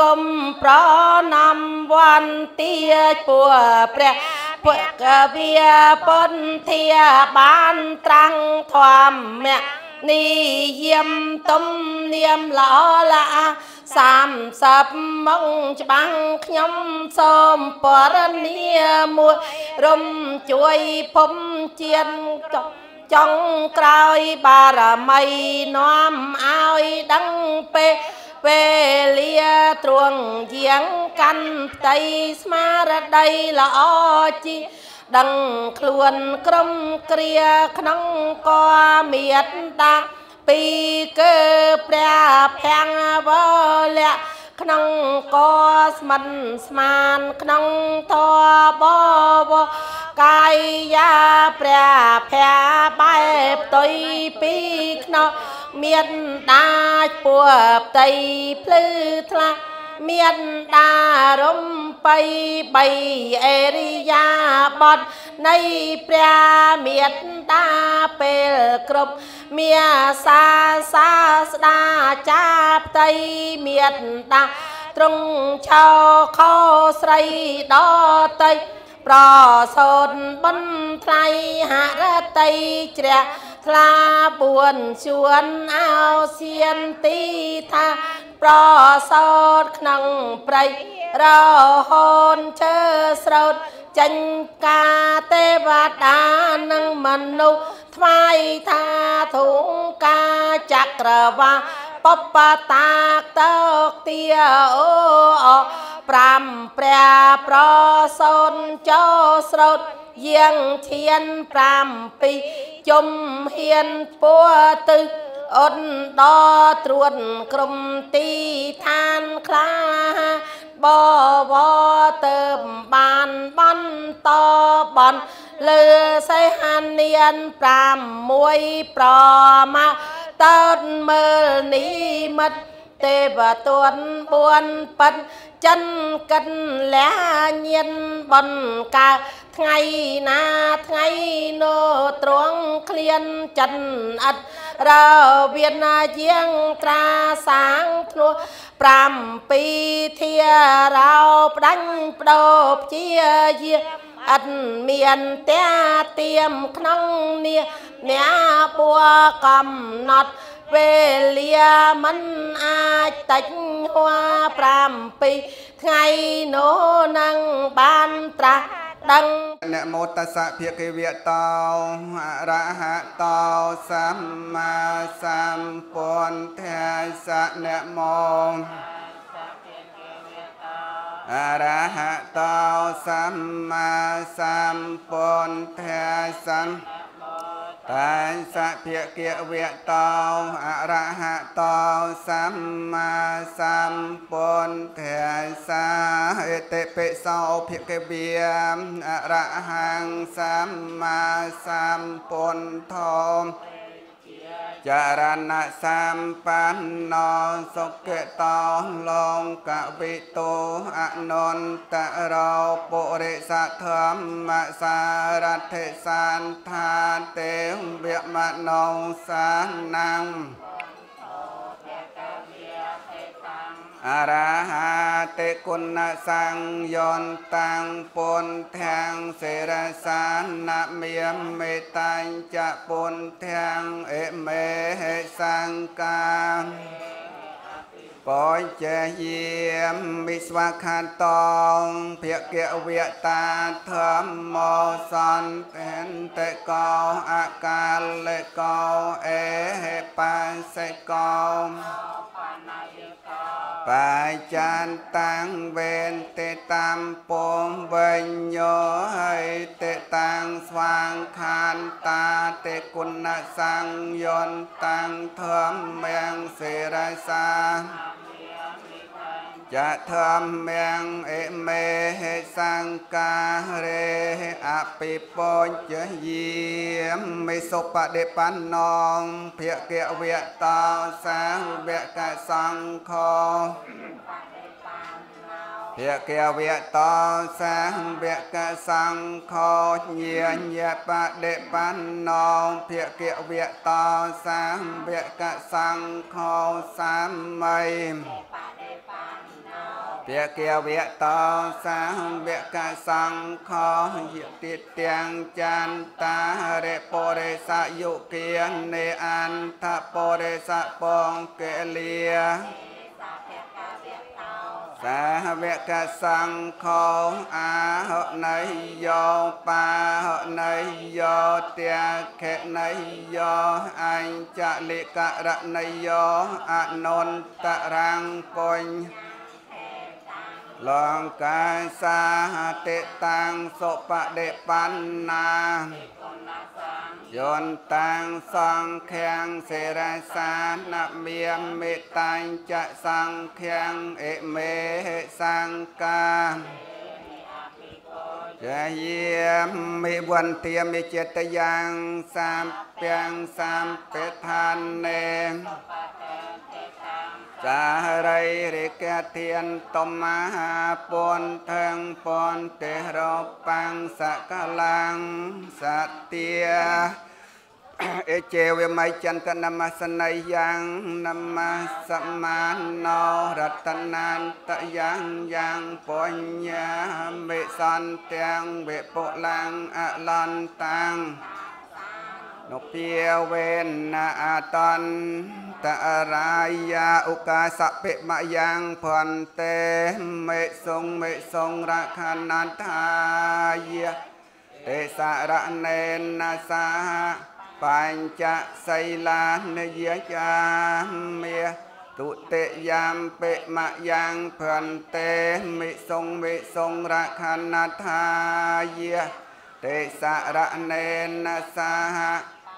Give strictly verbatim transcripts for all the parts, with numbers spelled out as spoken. กุมพระนำวันเตียปัวเปรเพื่อกเบียปนเทียบ้านตรังความเมียนิยมต้มเนียมหล่อละสามสับมงจะบังยมสมปรณีมวยรมช่วยผมเจียนจงกลายบารมีน้อมเอาดังเปเปลียตรวงเยียงกันใจสมาระใดละอจีดังคลวนกรมเกลียขนงกอเมียนตาปีเกเปรียแพงวะเละขนงกอสมันสมานขนงทอบวกายยาเปรียแพร่ใบตุยปีขนงเมียนตาปวบใจพลื้ทละเมียนตารมไปใบเอริยาบดในเปรียเมียนตาเปลกรบเมียซาซาสดาจับใจเมียนตาตรงชาวข้อใส่ดอใจปลอสนบนไทยหาใจเจียทลาบวนชวนเอาเสียนตีทาปลอสดขนังไพรเราหอนเชิดสดจันกาเทวดานังมนุษย์ทวายทาถุงกาจักรวาปปตากเตกเตียโอปรำแปรปลอสนเจ้าสดเยียงเทียนปรำปีจมเฮียนปัวตึกอดดอตรวนกรมตีทานคลาบอบอเติมบานบันตอบอนเลือใส่หันเนียนปรำมวยปลอมาเติมเมลีมัดเตบตวนบวนปันจันกันและเย็นบนกาไงนาไงโนตรวงเคลียนจันอัดเราเวียนเยียงตราสางพลัวปรำปีเทียเราดังโดบเจียเยียอันเมียนเตียเตียมขนงเนียเนียบัวกำนดเวเลียมันอาตัญหัวปรำปีไงโนนังบานตราดังนะโมตัสสะเพียเกเวตโตอะระหะโตสัมมาสัมพุทธัสสะนะโมอะระหะโตสัมมาสัมพุทธัสสะตัสสะเพียเกเวตโตอะระหะโตสัมมาสัมพุทธัสสะเอเตเปโสเพียเกเวอะระหังสัมมาสัมพุทโธจารณะสัมปันโนสุขโตโลกวิทูอนุตตโรปุริสธัมมสารถิสันทาเตเวมโนสานังอะระหะเตคุณสังโยตังปุณทังเสรสานะเมียมเมตัญจะปุณทังเอเมหสังกังปอยเจียมมิสวะขันตองเพียเกเวตาธรรมโมสันเห็นเตกออาการเลกอเอเหปัสเสกอปัจจันตังเวนเตตัมปงเวนโยให้เตตังสว่างขันตาเตกุณสังยนตังเทอมเมียงเสรสาจะเทอมเมียงเอเมหสังกาเรอภิปนเจยีมมิสุปเดปันนองเพียเกเวตาสาวเวกสังโฆเพียเกเวตาสาวเวกสังโฆเยียญยปเดปันนองเพียเกเวตาสาวเวกสังโฆสามไม Bia kia bia to sang bia ca sang kho Hiệu tiết tiếng chan ta Re po re sa yu kiến Ne an tha po re sa pong kê lia Sa bia ca sang kho A hợp nấy yo Pa hợp nấy yo Tia khẽ nấy yo Anh cha li ca ra nấy yo A non ta rang ponh Long ca sa tê tăng so pa de pan na Yon tăng sang kheng se ra sa na miam me tăng cha sang kheng e me sang ca Cha yem me buon tia me chet yang sam piang sam pe than ne Cha rai ri kia thiên tôm ma pon thang pon te ro pang sa ca lang sa tia E che vi mai chan ta nam ma san nay yang nam ma sa ma no rat tan nan ta yang yang pon ya me san tiang ve po lang a lan tang Nô pia ven na a ton Ta raya uka sape ma yang pon te me song me song rakhanan thaya te sa ra nen na sa pancha sailan ye cha me tu te yam pe ma yang pon te me song me song rakhanan thaya te sa ra nen na sa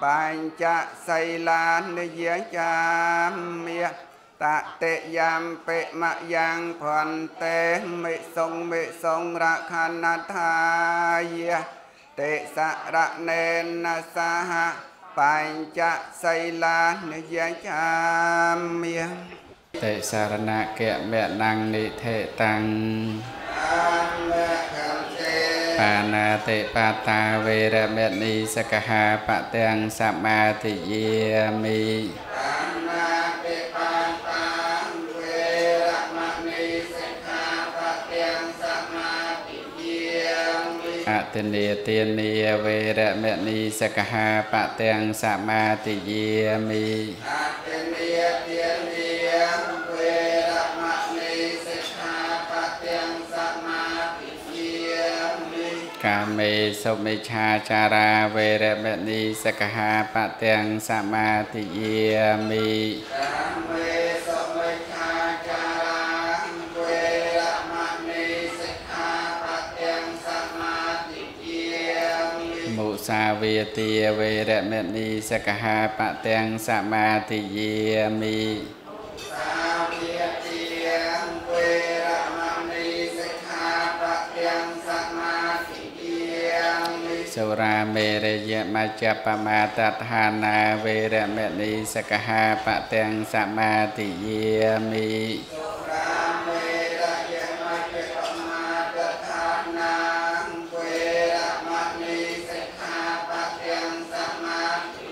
Pancha sailan ye yam me ta te yam pe ma yang phan te me song me song rakhanatha ye te sa ra nen na sa pancha sailan ye yam me te sa ra na ke me nang ni the tang Pana te pata veramani sakaha patang samati yami. Pana te pata veramani sakaha patang samati yami. Atene tene veramani sakaha patang samati yami. Atene tene Kame somecha chara veramani sakaha patang samati yami. Kame somecha chara veramani sakaha patang samati yami. Musaveti veramani sakaha patang samati yami. Sura mereye majapamata thana veramani sakaha patang samati yami. Sura mereye majapamata thana veramani sakaha patang samati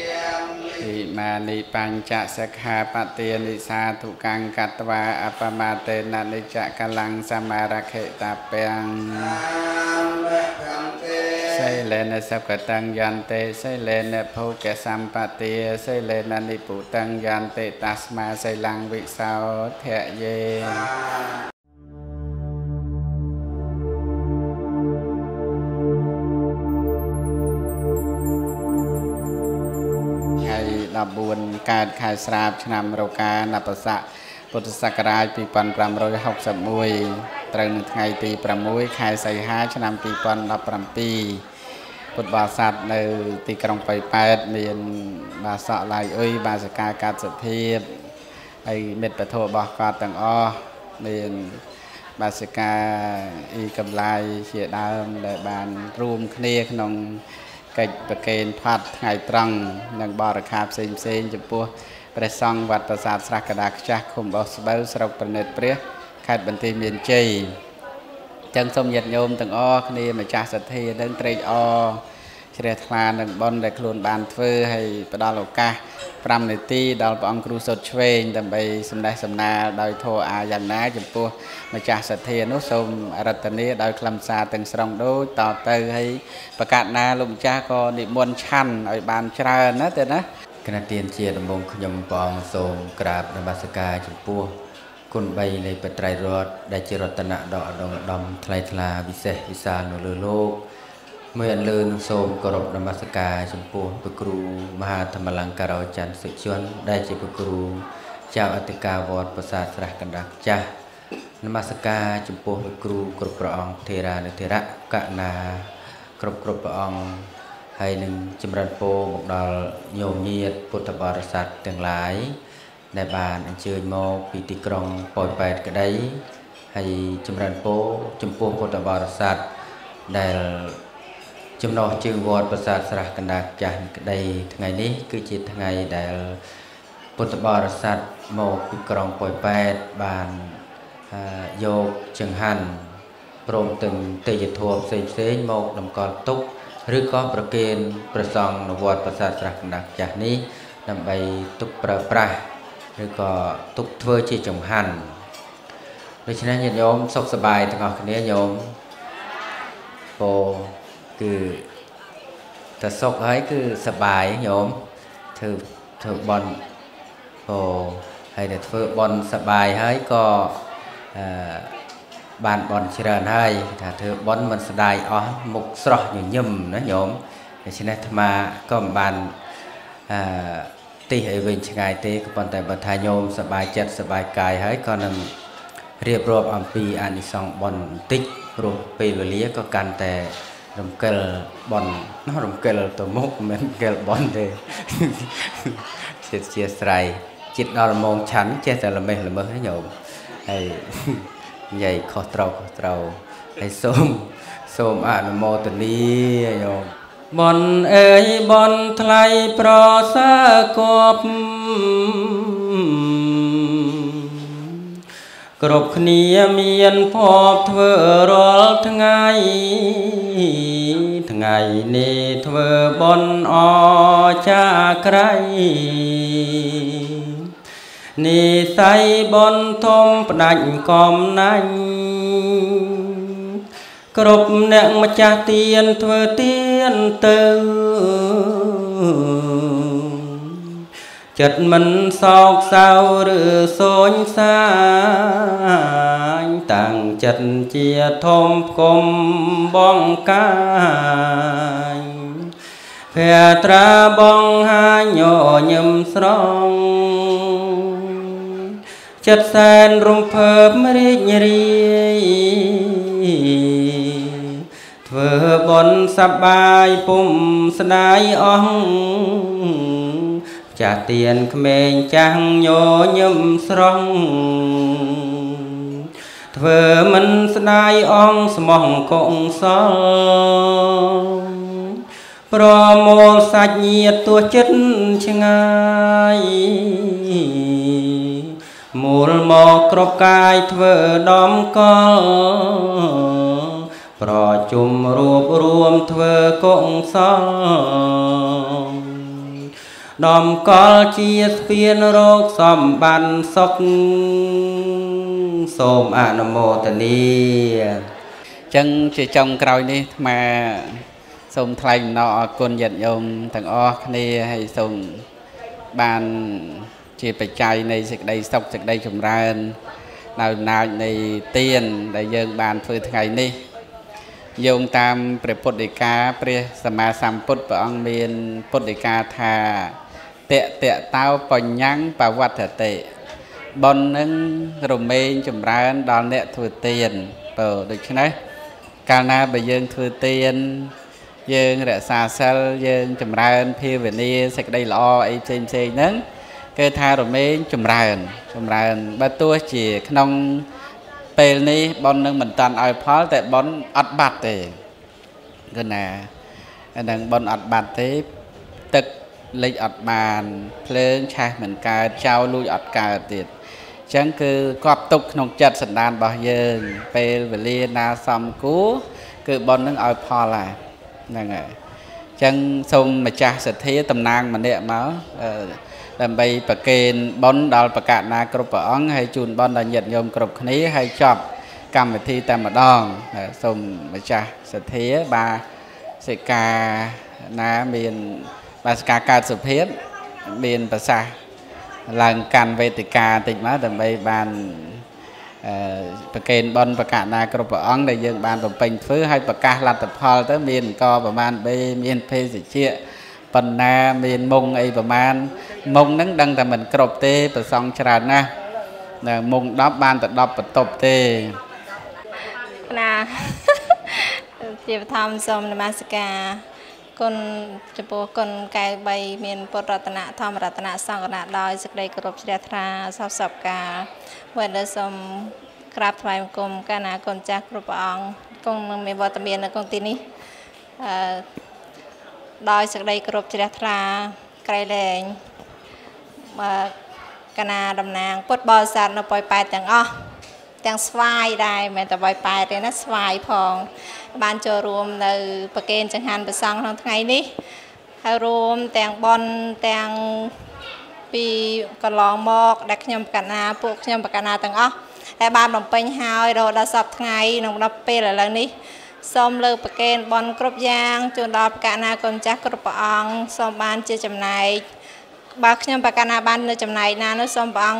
yami. Imani panca sakaha pateni satukang katwa apamatena nica kalang samarakhe tapang. Say lena sapatang yante, say lena poke sampatia, say lena niputang yante, tasma say lang vik sao thea ye. Hay la buon kad khai srap chanam roka napasa putu sakarai pipan pramroi hok samui. ตรง หนึ่ง ថ្ងៃទី ខាត់បន្ទាយមានជ័យចឹងសូមញាតិញោមទាំងអស់គ្នាម្ចាស់សទ្ធានឹងត្រេកអរ เชื่อทลานบอลได้คลุนบานเฟื่อให้ประดาลกาพรำในตีดาวปองครูสดเชยแต่ไปสำได้สำนาดาวโทอายันน้าจุดตัวมาจากสัตเทนุสมอรัตนีดาวคลำซาตึงสรองดูต่อเตยให้ประกาศนาลงจ้าก็นิมนต์ชันไอบานชรานะแต่นะขณะเตียนเชียดมงคลยมปองโสมกราบนมัสการจุดตัวคนใบในปัตไตรรอดได้เจริญตนะดอกดองดอมไทรทลาวิเศษวิสานหรือโลกเมื่อเลินโสมกรบนมัสการชมพูพระครูมหาธรรมลังการอาจารย์สุชวนได้เจริญพระครูเจ้าอธิกาวรประสาทสระกันดักจ้านมัสการชมพูพระครูกรบพระองค์เทราเนเทระกะนากรบกรบพระองค์ให้หนึ่งจำรันโปหมกดาลโยมเยียดพุทธบริษัทต่างหลายในบานอันเชิญโมปิติกรองปล่อยไปกระไดให้จำรันโปชมพูพุทธบริษัทได้จำนวนจึงวอดประสาทสระกันดาจันในทั้งไงนี้คือจิตทั้งไงแต่พุทธบริษัทโมกุกรองปล่อยแปดบานโยกจึงหันโปร่งตึงเตยทวบเสียเสียโมกนำกอดตุกหรือก้อนประเกณประซองนวดประสาทสระกันดาจันนี้นำไปตุกประปราหรือก็ตุกเทือจีจึงหันโดยฉะนั้นโยมสบสบายทั้งออกนี้โยมโปคือแต่สกเฮ้ยคือสบายโยมถือถือบอลโอ้ให้เด็กถือบอลสบายเฮ้ยก็บานบอลเชิญให้ถ้าถือบอลมันสบายอ๋อมุกสระอย่างยิ่มนะโยมในชนะธรรมะก็บานตีให้เวงชงายตีก็บอลแต่บรรทายโยมสบายใจสบายกายเฮ้ยก็นำเรียบรอบอัมพีอันอีสองบอลติ๊กรูปปีเวลีก็การแต่รำเกลบอลน้องรำเกลตัวมุกเหมือนเกลบอลเลยเสียเสียใส่จิตเรามองฉันเจ้าแต่เราไม่เราเมื่อให้โยมไอ้ใหญ่คอเตาคอเตาไอ้ส้มส้มอ่านโมตุลีโยมบอลเอ๋ยบอลไทยปลอสะกบกรบขณีเมียนพอบเธอรอทั้งไงทั้งไงนี่เธอบนอจากใครนี่ใส่บนทมปนัญกอมนั่นกรบแนงมาจาเตียนเธอเตียนเตอจัดมันซอกเศร้าหรือโซนสายต่างจัดเจียทมกลมบ้องกายแผ่ตราบ้องหาโยยมสรองจัดแสนรุมเพิ่มริญรีเธอบนสบายปุ่มสนายอ่องจะเตียนขเมงจังโยยมสรองเธอมันสนายอ่องสมองกงสองปรโมสัจเนียตัวจิตชงายมูลหมอกกรบกายเธอดอมก็ปรจุมรวบรวมเธอกงสองดอมกอลเชียสเปียนโรคสมบันสกสมอานโมตนีจังจะจงกรอยนี่มาสมไทยนอกลยันยมทั้งออกนี่ให้สมบานเชียไปใจในสิกใดสกสิกใดชมรานนาวนายในเตียนได้เยิงบานฟื้นไงนี่โยงตามเปรียบปฏิกาเปรียสมาสัมพุทธองค์เมียนปฏิกาธาเตะเตะเต้าปัญญังปวัตเตะบนนึงรวมเมนจมร้านดอนเนะถือเตียนเปิดดึกใช่ไหมการนาไปยืนถือเตียนยืนเดชาเซลยืนจมร้านพิเวนีสักได้รอไอเซนเซนึงเกธารวมเมนจมร้านจมร้านประตูจีขนมเปลนี้บอลนึงเหมือนตอนไอพอลแต่บอลอัดบัดเองก็น่ะหนึ่งบอลอัดบัดที่ตึกเล็กอัดบานเพลิงชายเหมือนกาเจ้าลุยอัดกาติดฉันคือกอบตุกนงจัดสันดานบ่อยเยินเปลเวลีนาซัมกูคือบอลนึงไอพอลอะไรนั่นไง จังทรงมาจากสัตย์ตำนานมันเนี่ยมั้งทำไปประเคนบอลดาวประกาศนากรุปอ้องให้จูนบอลดันหยัดยมกรุปนี้ให้ชอบกรรมวิธีแต่มาดองทรงมาจากสัตย์บาสิกานาเมียนบาสิกาการสุเพียบเมียนภาษาหลังการเวติกาติดมาทำไปบานประเคนบอลประกาศนากรุปอ้องได้ยังบานผมเป็นฟื้นให้ประกาศหลักแต่พอแต่เมียนก็ประมาณไปเมียนเพศเชี่ยปัญหาเมียนมงไอประมาณมงนั้นดังแต่เหมือนกรอบเตะประซองฉลาดนะมงดับบานแต่ดับประตบเตะนะเดี๋ยวทำสมนมัสการคนจะพูดคนไกลใบเมียนปรัตนาธรรมรัตนาสังกัดลอยสักใดกรอบเสียทราสอบสอบกาเวลาสมกราบถวายกรมการนากรมจากกรอบอ่างกองมีบอตเบียนในกองตีนี้ดอยสักใดกรบจิตธราไกลแรงกนาดำนางกดบอลสัตว์เราปล่อยไปแต่งอ้อแต่งสวายได้แม้แต่ปล่อยไปแต่นัดสวายพองบานจะรวมในประเกณฑ์จังหันประซังทางไงนี่ให้รวมแต่งบอลแต่งปีกระลองมอกดักยมปะนาพวกยมปะนาแต่งอ้อแต่บานลงไปหายเราได้สับไงลงรับเปล่าแล้วนี่ส้มเลือกประเกณฑ์บอลกรบยางจุดดอกกาณากรมจักกรปองส้มบานเจจำนายบักยมปากาณาบานเนจำนายนานุส้มบอง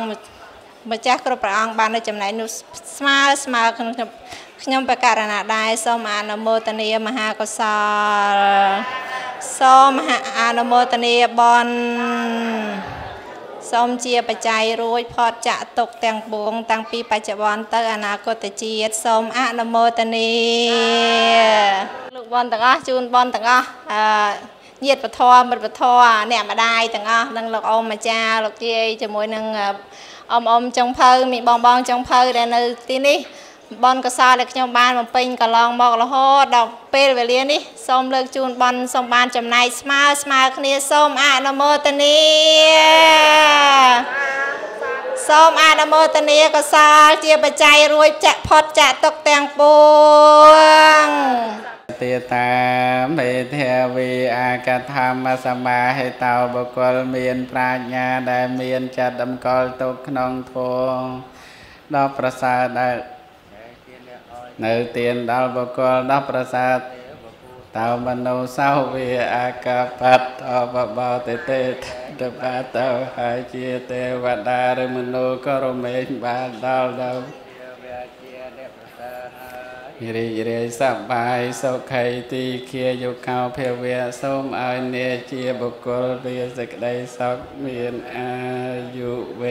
มจักกรปองบานเนจำนายนุสมาสมาขนมขนมปากาณาได้ส้มอานโมตเนียมหากษาส้มอานโมตเนียบอลส้มเจียปัจจัยรู้พอจะตกแต่งบวงตั้งปีปัจจุบันเตอร์อนาคตเจียดส้มอานโมตนีลูกบอลต่างอ่ะจูนบอลต่างอ่ะเยียดปะทอมันปะทอแหนมมาได้ต่างอ่ะนั่งหลอกอมมาจ้าหลอกเจียจมูกนั่งอมอมจงเพลมีบองบองจงเพลแต่ในที่นี้บอลก็ซาเล็กยองบานมันเป็นกระลองบอกละฮอดดอกเปรี้ยวเลี้ยนี่ส้มเลือกจูนบอลส้มบานจำนายสมาร์สมาร์คเนี่ยส้มอานโมตนีส้มอานโมตนีก็ซาเจียบใจรวยจะพอดจะตกแต่งปวงเตตาเมเทวีอากาธรรมสมาให้เต่าบุคคลเมียนปราญาได้เมียนจัดดำกอลตกนองทองดอกประสาได้เนื้อเตียนดาวบกอลดาวประสาทดาวมนุสาวรีอากาปัตตาบบาเตเตตบาตาหายเจเตวดารมนุกรเมนบาดาวดาวยิริยิริสับายสุขัยตีเคียยุคาวเพเวส้มอเนเจบกอลเรียสกได้สักเมียนอายุเว